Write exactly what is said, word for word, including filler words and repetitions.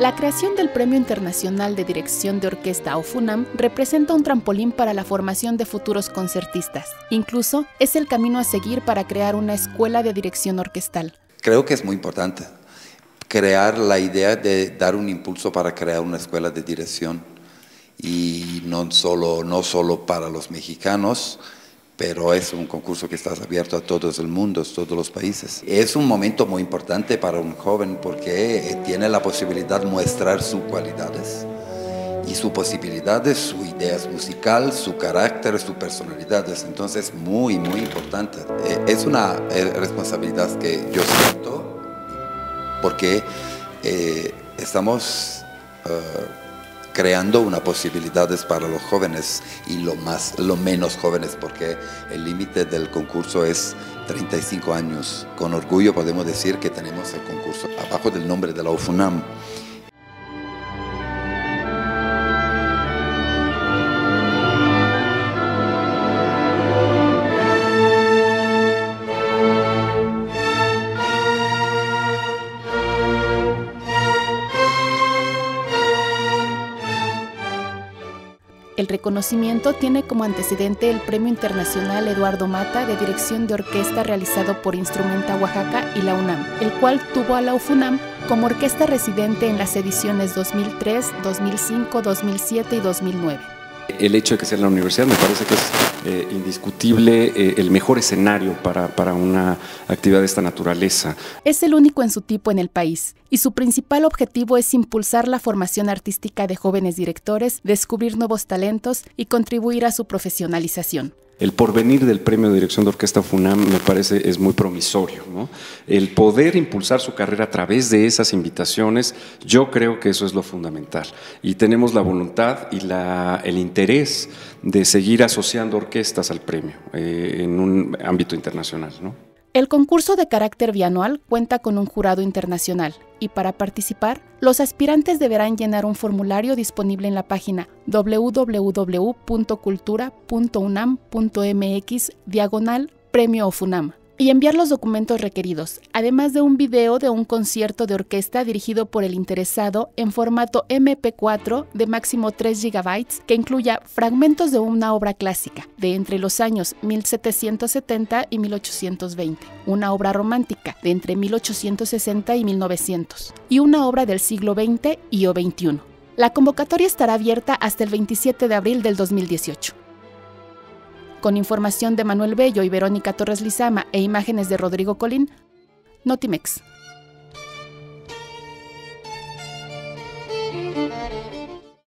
La creación del Premio Internacional de Dirección de Orquesta OFUNAM representa un trampolín para la formación de futuros concertistas. Incluso es el camino a seguir para crear una escuela de dirección orquestal. Creo que es muy importante crear la idea de dar un impulso para crear una escuela de dirección, y no solo, no solo para los mexicanos, pero es un concurso que está abierto a todo el mundo, a todos los países. Es un momento muy importante para un joven porque tiene la posibilidad de mostrar sus cualidades y sus posibilidades, sus ideas musicales, su carácter, sus personalidades. Entonces, muy, muy importante. Es una responsabilidad que yo siento porque eh, estamos Uh, creando unas posibilidades para los jóvenes y lo, más, lo menos jóvenes, porque el límite del concurso es treinta y cinco años. Con orgullo podemos decir que tenemos el concurso abajo del nombre de la OFUNAM. El reconocimiento tiene como antecedente el Premio Internacional Eduardo Mata de Dirección de Orquesta realizado por Instrumenta Oaxaca y la UNAM, el cual tuvo a la OFUNAM como orquesta residente en las ediciones dos mil tres, dos mil cinco, dos mil siete y dos mil nueve. El hecho de que sea en la universidad me parece que es eh, indiscutible eh, el mejor escenario para, para una actividad de esta naturaleza. Es el único en su tipo en el país y su principal objetivo es impulsar la formación artística de jóvenes directores, descubrir nuevos talentos y contribuir a su profesionalización. El porvenir del Premio de Dirección de Orquesta OFUNAM me parece es muy promisorio, ¿no? El poder impulsar su carrera a través de esas invitaciones, yo creo que eso es lo fundamental. Y tenemos la voluntad y la, el interés de seguir asociando orquestas al premio eh, en un ámbito internacional, ¿no? El concurso de carácter bianual cuenta con un jurado internacional y para participar, los aspirantes deberán llenar un formulario disponible en la página doble u doble u doble u punto cultura punto unam punto m x diagonal premio ofunam y enviar los documentos requeridos, además de un video de un concierto de orquesta dirigido por el interesado en formato eme pe cuatro de máximo tres gigabytes que incluya fragmentos de una obra clásica de entre los años mil setecientos setenta y mil ochocientos veinte, una obra romántica de entre mil ochocientos sesenta y mil novecientos y una obra del siglo veinte y o veintiuno. La convocatoria estará abierta hasta el veintisiete de abril del dos mil dieciocho. Con información de Manuel Bello y Verónica Torres Lizama e imágenes de Rodrigo Colín, Notimex.